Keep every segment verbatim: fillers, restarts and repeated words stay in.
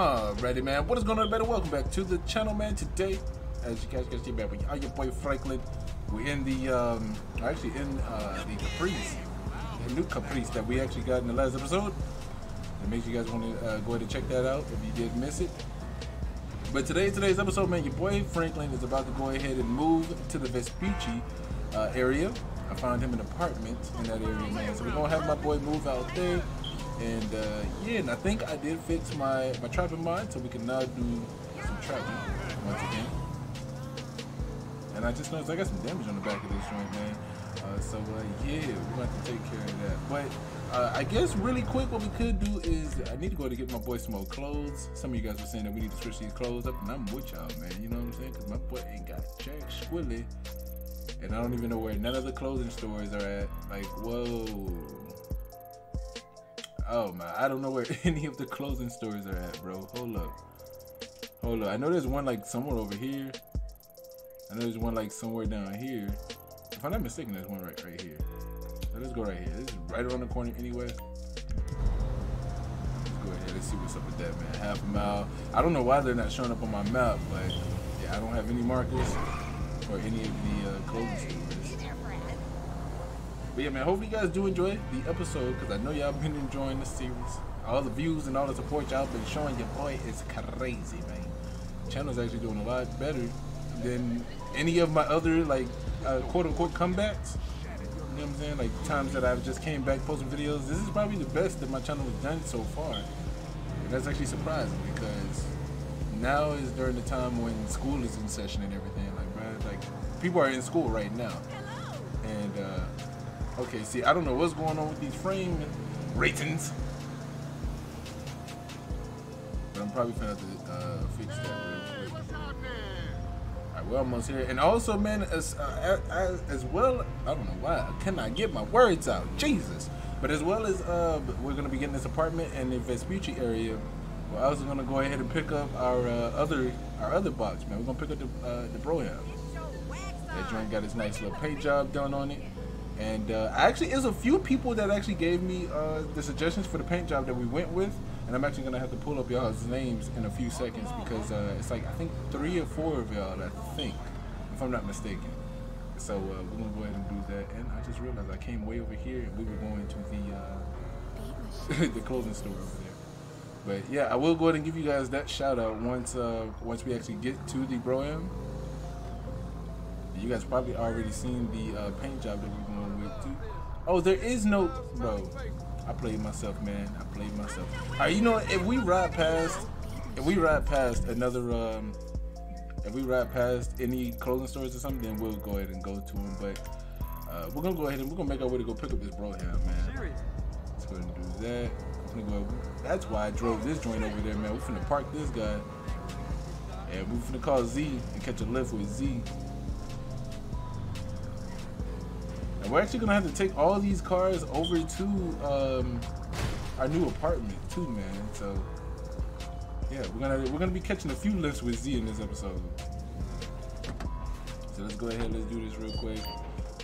Alrighty, man, what is going on, everybody? Welcome back to the channel, man. Today, as you guys can see, man, we are your boy Franklin. We're in the um actually in uh the Caprice, the new Caprice that we actually got in the last episode, and make sure you guys want to uh, go ahead and check that out if you did miss it. But today today's episode, man, your boy Franklin is about to go ahead and move to the Vespucci uh, area. I found him an apartment in that area, man, so we're gonna have my boy move out there. And uh, yeah, and I think I did fix my, my trapping mod, so we can now do some trapping once again. And I just noticed I got some damage on the back of this joint, man. Uh, so uh, yeah, we're gonna have to take care of that. But uh, I guess really quick, what we could do is I need to go to get my boy some more clothes. Some of you guys were saying that we need to switch these clothes up, and I'm with y'all, man. You know what I'm saying? Because my boy ain't got jack squilly, and I don't even know where none of the clothing stores are at. Like, whoa. Oh my, I don't know where any of the clothing stores are at, bro. Hold up. Hold up. I know there's one like somewhere over here. I know there's one like somewhere down here. If I'm not mistaken, there's one right right here. So let's go right here. This is right around the corner anyway. Let's go ahead and see what's up with that, man. Half a mile. I don't know why they're not showing up on my map, but yeah, I don't have any markers or any of the uh, clothing stores. But yeah, man, hopefully you guys do enjoy the episode, because I know y'all been enjoying the series. All the views and all the support y'all been showing your boy is crazy, man. The channel's actually doing a lot better than any of my other, like, uh, quote-unquote comebacks. You know what I'm saying? Like, times that I've just came back posting videos. This is probably the best that my channel has done so far. And that's actually surprising, because now is during the time when school is in session and everything. Like, bruh, like, people are in school right now. And, uh... okay, see, I don't know what's going on with these frame ratings, but I'm probably gonna have to uh, fix that real quick. Alright, we're almost here. And also, man, as, uh, as, as well, I don't know why I cannot get my words out, Jesus. But as well as uh, we're gonna be getting this apartment in the Vespucci area, we're also gonna go ahead and pick up our uh, other our other box, man. We're gonna pick up the uh, the Brougham. That joint got his nice little paint job done on it. And uh, actually, there's a few people that actually gave me uh, the suggestions for the paint job that we went with. And I'm actually going to have to pull up y'all's names in a few seconds, because uh, it's like, I think, three or four of y'all, I think, if I'm not mistaken. So uh, we're going to go ahead and do that. And I just realized I came way over here and we were going to the, uh, the clothing store over there. But yeah, I will go ahead and give you guys that shout out once, uh, once we actually get to the Brougham. You guys probably already seen the uh, paint job that we're going with too. Oh, there is no, bro. I played myself, man. I played myself. All right, you know, if we ride past, if we ride past another, um, if we ride past any clothing stores or something, then we'll go ahead and go to them. But uh, we're gonna go ahead and we're gonna make our way to go pick up this bro hat, man. Let's go ahead and do that. I'm gonna go. That's why I drove this joint over there, man. We're finna park this guy, and we're finna call Z and catch a lift with Z. We're actually gonna have to take all these cars over to um, our new apartment too, man. So yeah, we're gonna we're gonna be catching a few lifts with Z in this episode. So let's go ahead, let's do this real quick.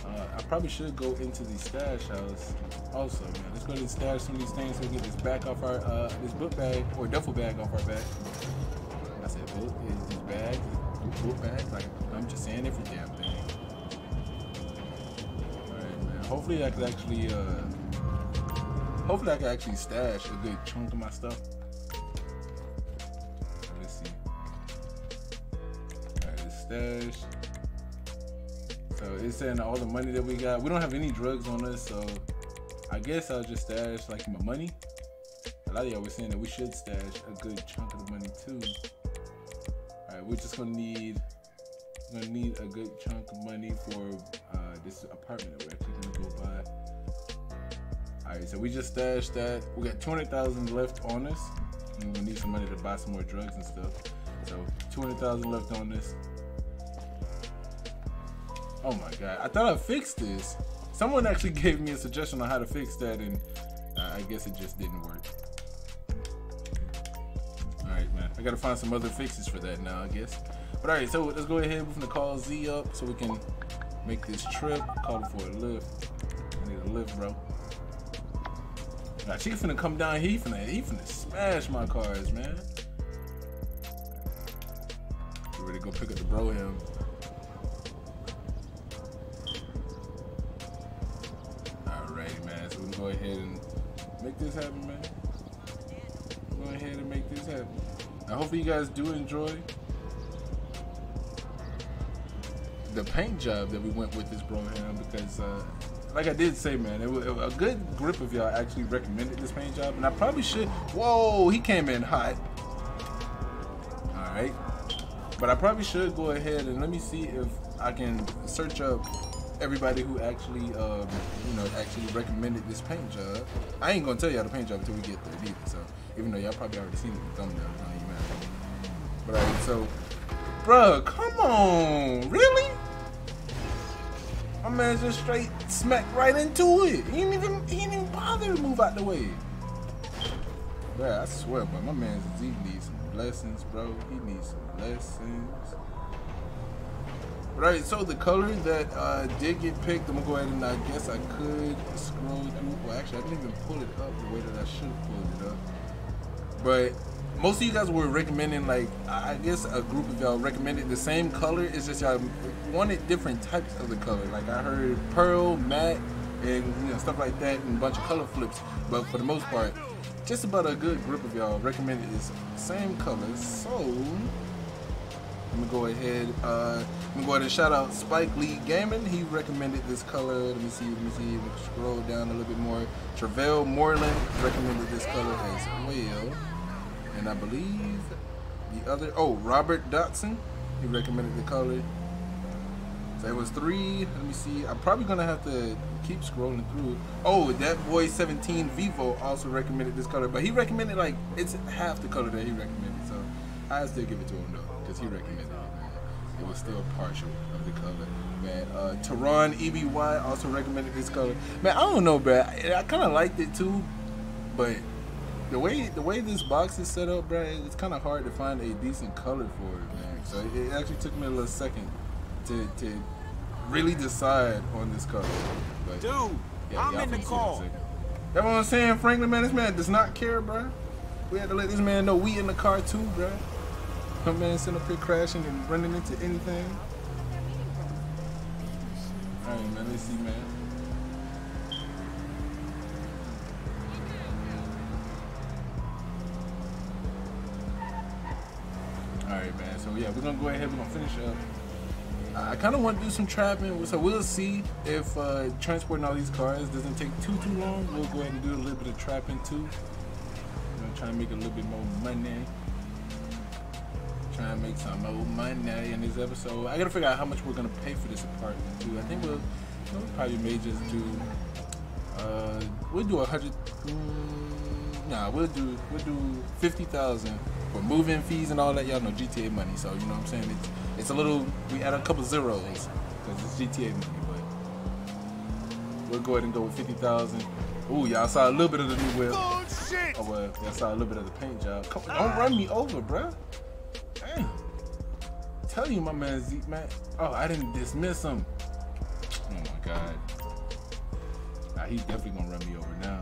Uh, I probably should go into the stash house also, man. Let's go ahead and stash some of these things so we can get this back off our uh, this book bag or duffel bag off our back. I said book is this bag, this book bag. Like, I'm just saying every damn thing. Hopefully I could actually, uh, hopefully I could actually stash a good chunk of my stuff. Let's see. All right, let's stash. So it's saying all the money that we got. We don't have any drugs on us, so I guess I'll just stash like my money. A lot of y'all were saying that we should stash a good chunk of the money too. All right, we're just gonna need, we're gonna need a good chunk of money for uh, this apartment that we're actually gonna go buy. Alright, so we just stashed that. We got two hundred thousand left on us. And we're gonna need some money to buy some more drugs and stuff. So two hundred thousand left on this. Oh my god, I thought I fixed this. Someone actually gave me a suggestion on how to fix that, and uh, I guess it just didn't work. Alright, man, I gotta find some other fixes for that now, I guess. But alright, so let's go ahead. We're gonna call Z up so we can make this trip. Call for a lift. I need a lift, bro. Now, she finna come down here. He finna, he finna smash my cars, man. ready to go pick up the Brougham. Alrighty, man. So we can go ahead and make this happen, man. Go ahead and make this happen. I hope you guys do enjoy the paint job that we went with this Brougham, because uh, like I did say, man, it was, it was a good grip of y'all actually recommended this paint job, and I probably should. Whoa, he came in hot. All right, but I probably should go ahead and let me see if I can search up everybody who actually, um, you know, actually recommended this paint job. I ain't gonna tell y'all the paint job until we get there either. So even though y'all probably already seen it in the thumbnail, it don't even matter. But all right, so, bruh, come on, really? My man just straight smacked right into it. He didn't even, he didn't even bother to move out the way. Bruh, I swear, but my man, he needs some blessings, bro. He needs some blessings. Right, so the color that uh, did get picked, I'm gonna go ahead and I guess I could scroll through. Well, actually, I didn't even pull it up the way that I should have pulled it up. But most of you guys were recommending, like, I guess a group of y'all recommended the same color. It's just y'all wanted different types of the color. Like, I heard pearl, matte, and you know, stuff like that, and a bunch of color flips. But for the most part, just about a good group of y'all recommended this same color. So I'm gonna go ahead. Uh, I'm gonna go ahead and shout out Spike Lee Gammon. He recommended this color. Let me see. Let me see. We'll scroll down a little bit more. Travelle Moreland recommended this color as well. And I believe the other. Oh, Robert Dotson. He recommended the color. So it was three. Let me see. I'm probably gonna have to keep scrolling through. Oh, that boy seventeen Vivo also recommended this color, but he recommended like it's half the color that he recommended. So I still give it to him though, because he recommended it, man. It was still partial of the color, man. Uh, Taron E B Y also recommended this color, man. I don't know, bro. I, I kind of liked it too, but the way the way this box is set up, bro, it's kind of hard to find a decent color for it, man. So it, it actually took me a little second to to really decide on this color. But, dude, yeah, I'm in the call. That's what I'm saying, Franklin, man. This man does not care, bro. We had to let this man know we in the car too, bro. My man sitting up here crashing and running into anything. All right, man, let's see, man. All right, man, so yeah, we're gonna go ahead, we're gonna finish up. I kinda wanna do some trapping, so we'll see if uh, transporting all these cars doesn't take too, too long. We'll go ahead and do a little bit of trapping too. You know, try and make a little bit more money. Trying to make some old money in this episode. I gotta figure out how much we're gonna pay for this apartment too. I think we'll, we'll probably may just do. Uh, we'll do a hundred. Mm, nah, we'll do we'll do fifty thousand for move-in fees and all that. Y'all know G T A money, so you know what I'm saying. It's it's a little. We add a couple zeros because it's G T A money, but we'll go ahead and go with fifty thousand. Ooh, y'all saw a little bit of the new wheel. Oh, shit. Oh well, y'all saw a little bit of the paint job. Come, don't run me over, bruh. Tell you, my man Zeke, man. Oh, I didn't dismiss him. Oh my God. Nah, he's definitely gonna run me over now.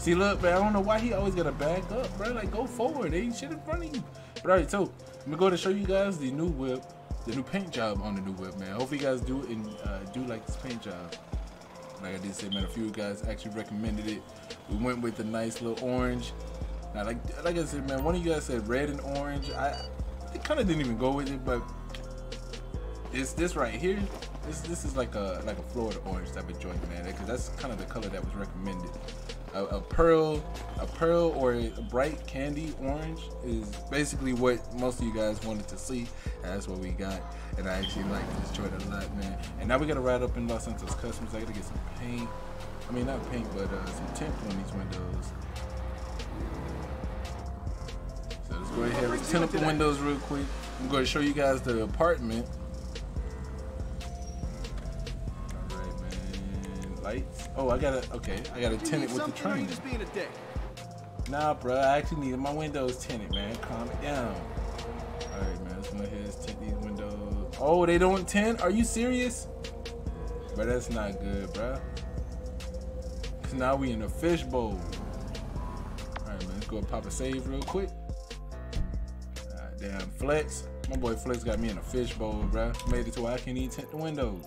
See, look, man. I don't know why he always gotta back up, bro. Like, go forward. Ain't shit in front of you. But all right, so I'm gonna go to show you guys the new whip, the new paint job on the new whip, man. Hopefully, you guys do and uh, do like this paint job. Like I did say, man, a few guys actually recommended it. We went with a nice little orange. Now, like, like I said, man, one of you guys said red and orange. I It kind of didn't even go with it, but this this right here, this this is like a like a Florida orange type of joint, man, because that's kind of the color that was recommended. A, a pearl, a pearl or a bright candy orange is basically what most of you guys wanted to see, and that's what we got. And I actually like this joint a lot, man. And now we gotta ride up in Los Santos Customs. I gotta get some paint. I mean, not paint, but uh, some tint on these windows. Go ahead and tint up the windows real quick. I'm going to show you guys the apartment. All right, man. Lights. Oh, I got to, okay. I got to tint it with the train. Nah, bro. I actually needed my windows tinted, man. Calm it down. All right, man. Let's go ahead and tint these windows. Oh, they don't tint? Are you serious? Bro, that's not good, bro. Because now we in a fishbowl. All right, man. Let's go pop a save real quick. Goddamn Flex. My boy Flex got me in a fishbowl, bruh. Made it to where I can't even tint the windows.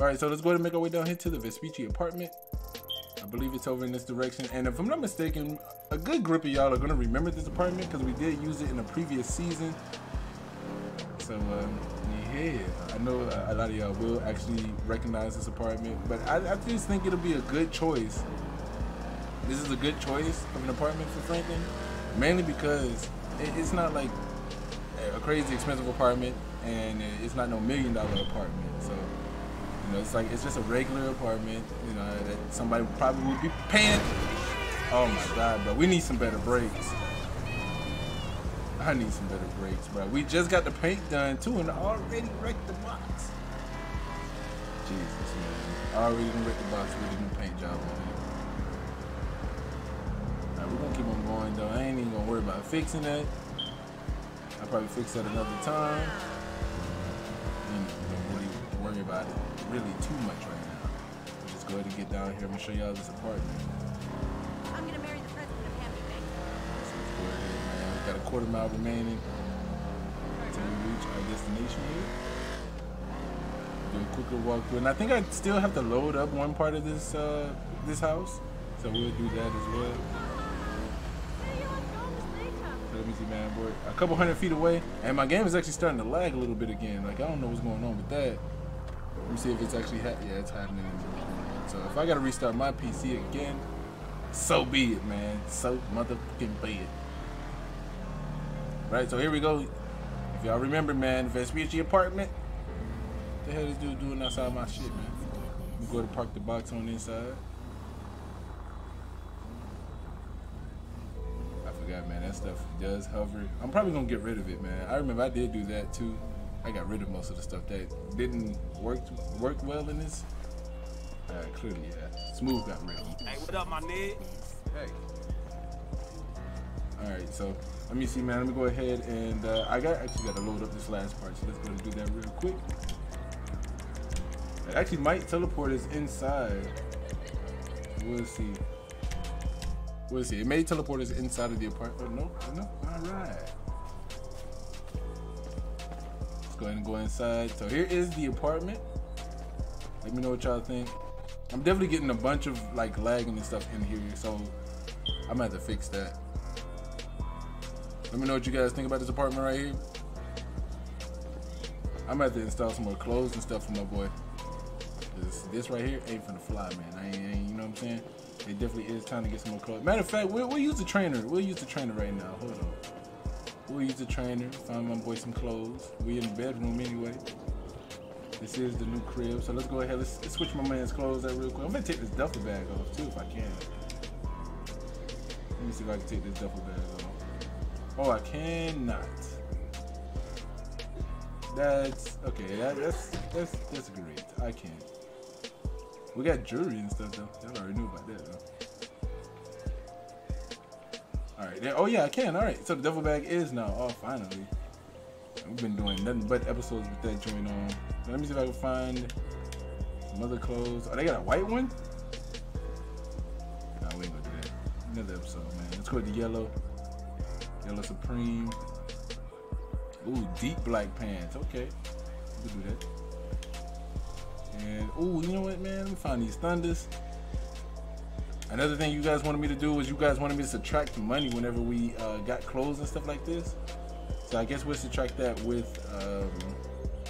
Alright, so let's go ahead and make our way down here to the Vespucci apartment. I believe it's over in this direction. And if I'm not mistaken, a good group of y'all are going to remember this apartment because we did use it in a previous season. So, um, yeah, I know a lot of y'all will actually recognize this apartment, but I, I just think it'll be a good choice. This is a good choice of an apartment for Franklin, mainly because it, it's not like a crazy expensive apartment, and it's not no million dollar apartment. So, you know, it's like, it's just a regular apartment, you know, that somebody probably would be paying. Oh my God, bro, we need some better breaks. I need some better breaks, bro. We just got the paint done too, and I already wrecked the box. Jesus, man. I already didn't wreck the box with the new paint job on it. Alright, we're gonna keep on going though. I ain't even gonna worry about fixing that. I'll probably fix that another time. Don't really worry about it really too much right now. We'll just go ahead and get down here. I'm gonna show y'all this apartment. I'm gonna marry the president of Hampton Bank. This is where it is. Got a quarter mile remaining until we reach our destination here. Do a quicker walkthrough, and I think I still have to load up one part of this uh, this house, so we'll do that as well. So let me see, man, boy. A couple hundred feet away, and my game is actually starting to lag a little bit again. Like I don't know what's going on with that. Let me see if it's actually happening. Yeah, it's happening. So if I gotta restart my P C again, so be it, man. So motherfucking be it. Right, so here we go. If y'all remember, man, Vespucci apartment. What the hell is dude doing outside my shit, man? I'm going to park the box on the inside. I forgot, man, that stuff does hover. I'm probably going to get rid of it, man. I remember I did do that, too. I got rid of most of the stuff that didn't work work well in this. Uh, clearly, yeah. Smooth got rid of it. Hey, what up, my nigga? Hey. All right, so let me see, man. Let me go ahead and uh, I got actually got to load up this last part, so let's go and do that real quick. It actually might teleport us inside. We'll see. We'll see. It may teleport us inside of the apartment. No, no. All right. Let's go ahead and go inside. So here is the apartment. Let me know what y'all think. I'm definitely getting a bunch of like lagging and stuff in here, so I'm gonna have to fix that. Let me know what you guys think about this apartment right here. I'm gonna have to install some more clothes and stuff for my boy. This, this right here ain't finna fly, man. I ain't, ain't, you know what I'm saying? It definitely is time to get some more clothes. Matter of fact, we'll, we'll use the trainer. We'll use the trainer right now. Hold on. We'll use the trainer. Find my boy some clothes. We in the bedroom anyway. This is the new crib. So let's go ahead. Let's, let's switch my man's clothes out real quick. I'm gonna take this duffel bag off too if I can. Let me see if I can take this duffel bag off. Oh, I cannot. That's okay. That, that's that's that's great. I can't. We got jewelry and stuff though. Y'all already knew about that though. All right. There, oh yeah, I can. All right. So the duffel bag is now off. Oh, finally. We've been doing nothing but episodes with that joint on. Now, let me see if I can find some other clothes. Oh, they got a white one. Nah, we ain't gonna do that. Another episode, man. Let's go with the yellow. Yellow Supreme. Ooh, deep black pants. Okay. We can do that. And, ooh, you know what, man? Let me find these Thunders. Another thing you guys wanted me to do was you guys wanted me to subtract money whenever we uh, got clothes and stuff like this. So I guess we'll subtract that with, um,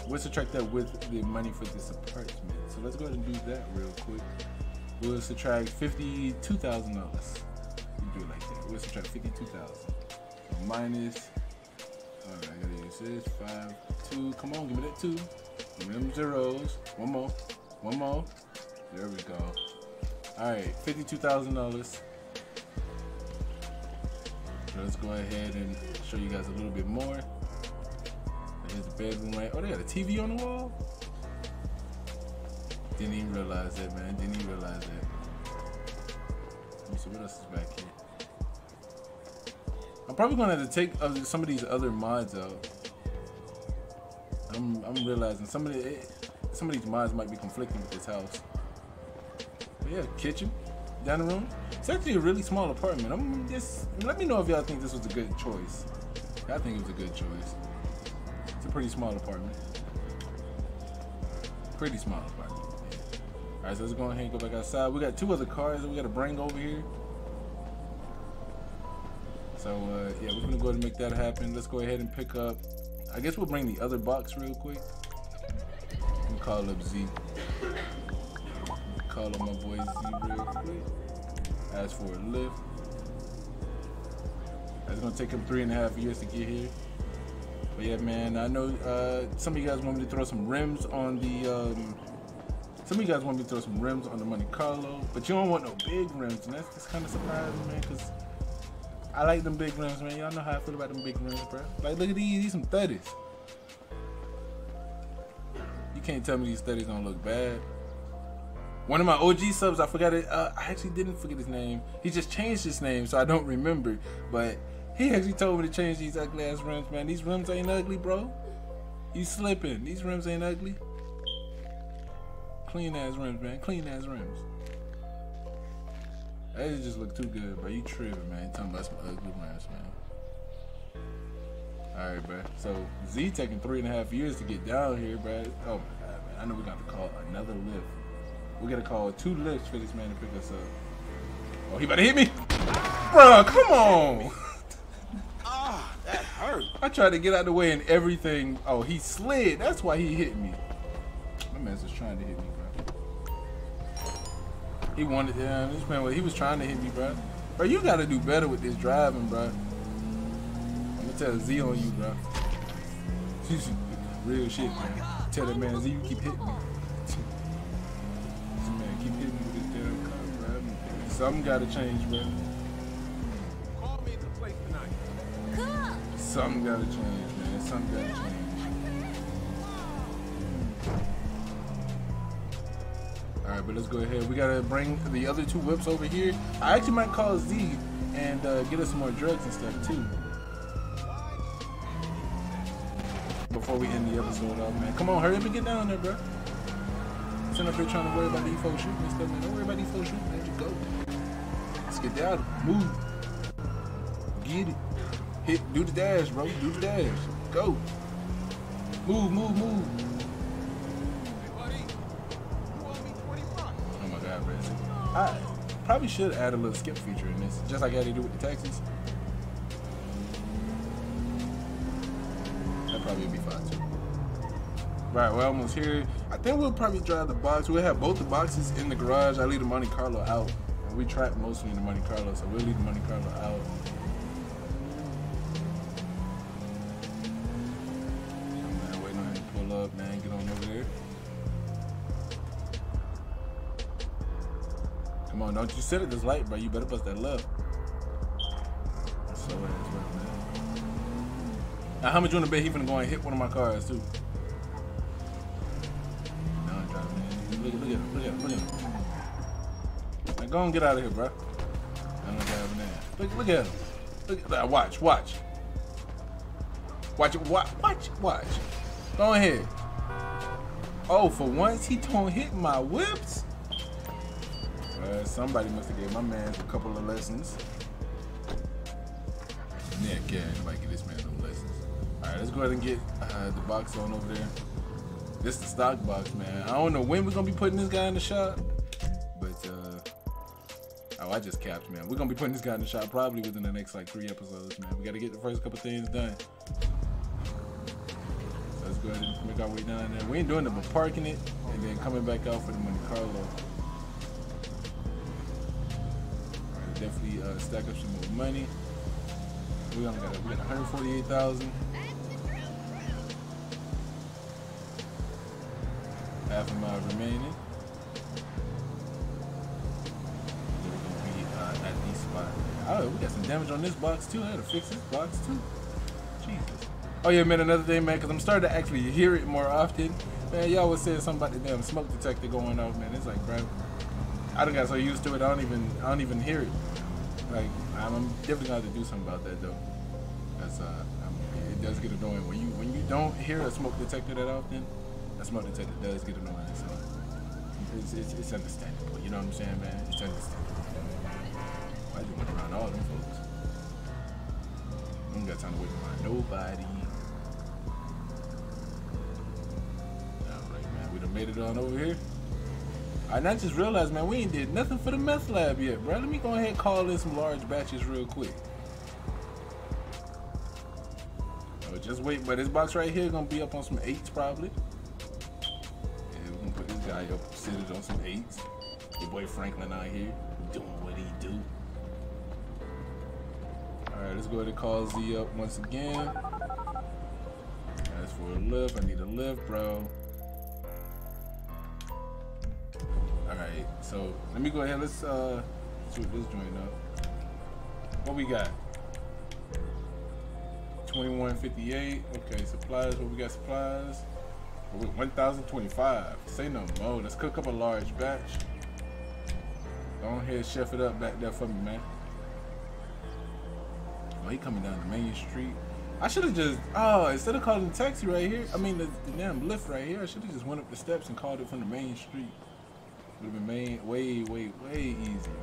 we'll subtract that with the money for this apartment. So let's go ahead and do that real quick. We'll subtract fifty-two thousand dollars. We can do it like that. We'll subtract fifty-two thousand dollars. Minus, all right, I gotta use this, five, two, come on, give me that two, give me them zeros, one more, one more, there we go. All right, fifty-two thousand dollars. Let's go ahead and show you guys a little bit more. There's the bedroom, right? Oh, they got a T V on the wall? Didn't even realize that, man, didn't even realize that. Let me see, what else is back here? I'm probably gonna have to take some of these other mods out. I'm, I'm realizing some of the, some of these mods might be conflicting with this house. But yeah, kitchen, dining room. It's actually a really small apartment. I'm just let me know if y'all think this was a good choice. I think it was a good choice. It's a pretty small apartment. Pretty small apartment. Yeah. Alright, so let's go ahead and go back outside. We got two other cars that we gotta bring over here. So uh, yeah, we're gonna go ahead and make that happen. Let's go ahead and pick up, I guess we'll bring the other box real quick. Let me call up Z. Call up my boy Z real quick. Ask for a lift. It's gonna take him three and a half years to get here. But yeah, man, I know uh, some of you guys want me to throw some rims on the, um, some of you guys want me to throw some rims on the Monte Carlo, but you don't want no big rims, and that's kind of surprising, man, because I like them big rims, man. Y'all know how I feel about them big rims, bro. Like, look at these, these some thirties. You can't tell me these thirties don't look bad. One of my O G subs, I forgot it. Uh, I actually didn't forget his name. He just changed his name, so I don't remember. But he actually told me to change these ugly ass rims, man. These rims ain't ugly, bro. You slipping. These rims ain't ugly. Clean ass rims, man. Clean ass rims. They just look too good, bro. You tripping, man. Talking about some ugly rims, man. All right, bro. So Z taking three and a half years to get down here, bro. Oh my God, man. I know we got to call another lift. We gotta call two lifts for this man to pick us up. Oh, he about to hit me, bruh! Come on. Ah, oh, that hurt. I tried to get out of the way and everything. Oh, he slid. That's why he hit me. My man was trying to hit me, bro. He wanted. Yeah, this man. He was trying to hit me, bro. Bro, you gotta do better with this driving, bro. I'm gonna tell Z on you, bro. Real shit, man. Tell that man Z, you keep hitting me. Something gotta change, bro. Call me the place tonight. Something gotta change, man. Something gotta change. Alright, but let's go ahead. We gotta bring the other two whips over here. I actually might call Z and uh, get us some more drugs and stuff, too. Before we end the episode up, man. Come on, hurry up and get down there, bro. Sitting up here trying to worry about these folks shooting and stuff, man. Don't worry about these folks shooting, man. Just go. Get down, move, get it, hit, do the dash, bro, do the dash, go, move, move, move. Hey buddy, you owe me twenty-five. Oh my God, bro. I probably should add a little skip feature in this, just like I had to do with the taxis. That probably would be fine too. Right, we're almost here. I think we'll probably drive the box. We'll have both the boxes in the garage. I leave the Monte Carlo out. We trapped mostly in the Monte Carlo, so we'll leave the Monte Carlo out. I'm not waiting on him to pull up, man. Get on over there. Come on, don't you sit at this light, bro. You better bust that left. So ass, man. Now, how much you want to bet he finna go and hit one of my cars, too? No, I'm driving, man. Look at him, look at him, look at him. Go and get out of here, bro. I don't have that. Look, look at him. Look at that. Watch, watch. Watch it. Watch, watch, watch. Go ahead. Oh, for once, he don't hit my whips. Uh, somebody must have gave my man a couple of lessons. Yeah, yeah, anybody give this man some lessons. All right, let's go ahead and get uh, the box on over there. This is the stock box, man. I don't know when we're going to be putting this guy in the shop, but... Uh, Oh, I just capped, man. We're gonna be putting this guy in the shop probably within the next like three episodes, man. We gotta get the first couple things done. So let's go ahead and make our way down there. We ain't doing it but parking it and then coming back out for the Monte Carlo. Right, definitely uh, stack up some more money. We only got, we got one hundred forty-eight thousand. Half a mile remaining. Oh, we got some damage on this box too. I had to fix this box too. Jesus. Oh yeah, man, another thing, man, because I'm starting to actually hear it more often. Man, y'all was saying something about the damn smoke detector going off, man. It's like, bro, I done got so used to it, I don't even, I don't even hear it. Like, I'm, I'm definitely gonna have to do something about that though. That's uh, I mean, it does get annoying when you when you don't hear a smoke detector that often. That smoke detector does get annoying, so it's it's, it's understandable. You know what I'm saying, man? It's understandable. I just went around all them folks. I don't got time to wait in line. nobody. Alright, man, we done made it on over here. And I just realized, man, we ain't did nothing for the meth lab yet, bro. Let me go ahead and call in some large batches real quick. Oh, just wait, but this box right here gonna be up on some eights probably. Yeah, we're gonna put this guy up, sit it on some eights. Your boy Franklin out here doing what he do. Alright, let's go ahead and call Z up once again. That's for a lift. I need a lift, bro. Alright, so let me go ahead. Let's uh, shoot this joint up. What we got? twenty-one fifty-eight. Okay, supplies. What we got? Supplies. Oh, one thousand twenty-five. Say no more. Let's cook up a large batch. Go ahead, chef it up back there for me, man. Oh, he coming down the main street. I should have just, oh, instead of calling the taxi right here, I mean the, the damn lift right here, I should have just went up the steps and called it from the main street. Would have been main, way, way, way easier.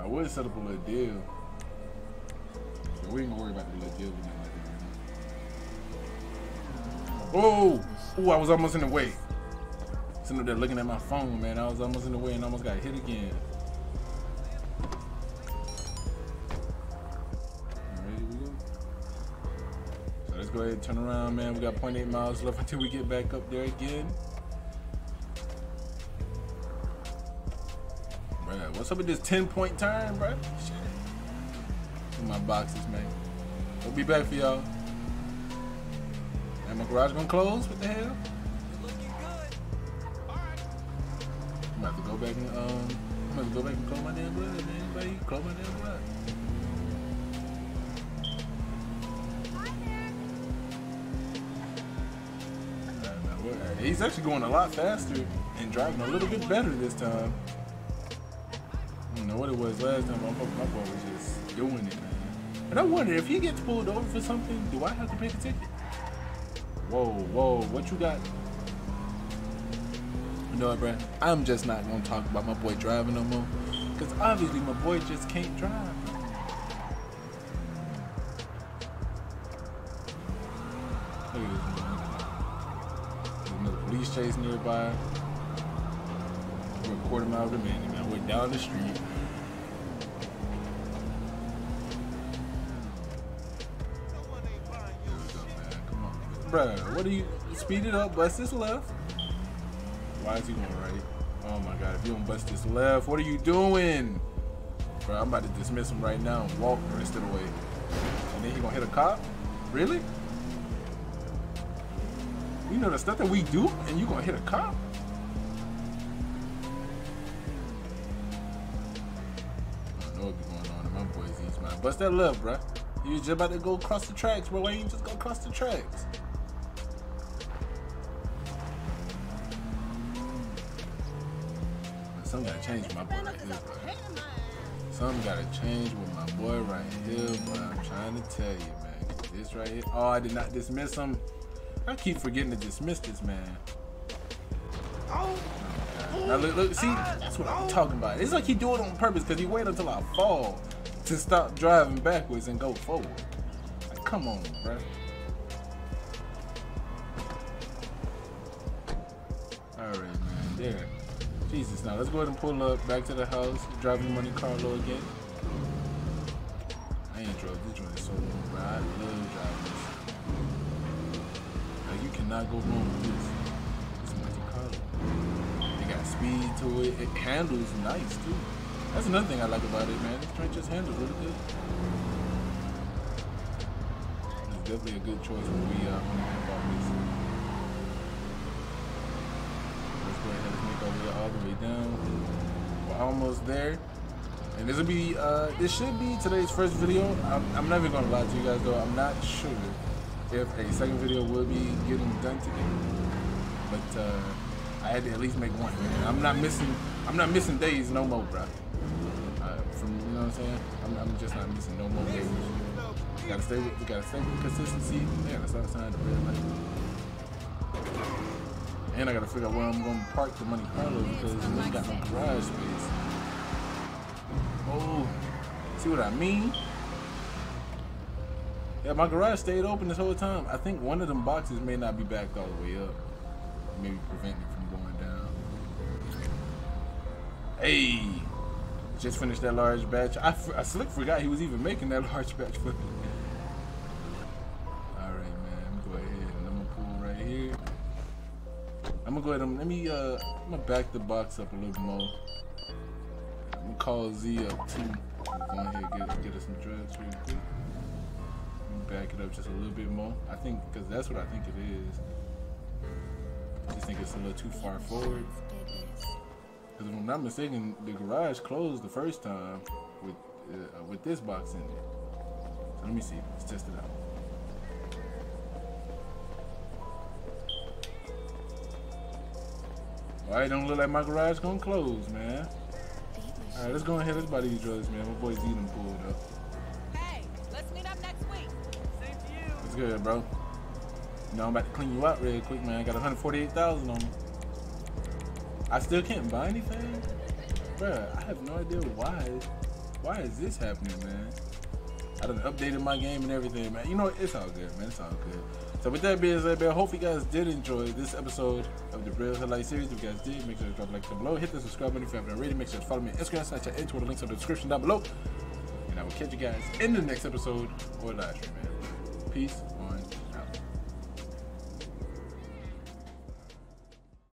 I would set up a little deal. But we ain't gonna worry about the little deal. Oh, oh, I was almost in the way. Sitting up there looking at my phone, man. I was almost in the way and almost got hit again. Go ahead, turn around, man. We got zero point eight miles left until we get back up there again. Bruh, what's up with this ten point turn, bruh? Shit. In my boxes, man. We'll be back for y'all. And my garage gonna close? What the hell? It's looking good. Alright. I'm gonna have to go back and, um, I'm gonna have to go back and close my damn blood, man. Anybody close my damn blood? He's actually going a lot faster and driving a little bit better this time. I don't know what it was last time. My boy was just doing it, man. And I wonder if he gets pulled over for something, do I have to pay the ticket? Whoa, whoa, what you got? You know what, bruh? I'm just not gonna talk about my boy driving no more. Cause obviously my boy just can't drive. Look at this. Police chase nearby. We're a quarter mile remaining, man. We're down the street. Come on, bruh. What are you? Speed it up. Bust this left. Why is he going right? Oh my God! If you don't bust this left, what are you doing, bro? I'm about to dismiss him right now and walk the rest of the way. And then he gonna hit a cop? Really? You know the stuff that we do, and you gonna hit a cop? I don't know what's going on in my boy's east, man. Bust that left, bruh. You was just about to go across the tracks, bro. Why you just go across the tracks? Something gotta change with my boy right here, bruh. Something gotta change with my boy right here, bruh. I'm trying to tell you, man. This right here. Oh, I did not dismiss him. I keep forgetting to dismiss this man. Oh, now look, look, see, that's what I'm talking about. It's like he do it on purpose because he waited until I fall to stop driving backwards and go forward. Like, come on, bro. All right, man, there. Jesus, now let's go ahead and pull up back to the house, driving Monte Carlo again. I ain't drove this joint so long, bro. I love driving this. You cannot go wrong with this. It's Monte Carlo. It got speed to it. It handles nice too. That's another thing I like about it, man. This train just handles really good. It's definitely a good choice when we uh when we bought this. Let's go ahead and make our way all the way down. We're almost there. And this'll be uh this should be today's first video. I'm, I'm not even gonna lie to you guys though, I'm not sure if a second video will be getting done today, but uh, I had to at least make one. Man. I'm not missing. I'm not missing days no more, bro. Uh, from you know what I'm saying. I'm, I'm just not missing no more days. We gotta stay with. We gotta stay with consistency. Yeah, that's what I like. And I gotta figure out where I'm gonna park the Monte Carlo because we ain't got no garage space. Oh, see what I mean? Yeah, my garage stayed open this whole time. I think one of them boxes may not be backed all the way up. Maybe prevent it from going down. Hey! Just finished that large batch. I, I slick forgot he was even making that large batch for me. Alright, man. I'm going ahead and I'm going to pull right here. I'm going to go ahead and let me, uh, I'm going to back the box up a little more. I'm going to call Z up too. Go ahead and get, get us some drugs real quick. Back it up just a little bit more. I think, because that's what I think it is. I just think it's a little too far forward. Because if I'm not mistaken, the garage closed the first time with uh, with this box in it. So let me see. Let's test it out. All right, don't look like my garage gonna close, man. All right, let's go ahead. Let's buy these drugs, man. My boy Z done pulled up. Good, bro. You know I'm about to clean you out real quick, man. I got one hundred forty-eight thousand on me. I still can't buy anything, bruh. I have no idea why. Why is this happening, man? I done updated my game and everything, man. You know it's all good, man. It's all good. So with that being said, man, hope you guys did enjoy this episode of the Real Highlight series. If you guys did, make sure to drop a like down below. Hit the subscribe button if you haven't already. Make sure to follow me on Instagram, Snapchat, and Twitter. Links in the description down below. And I will catch you guys in the next episode or live stream, man. Peace.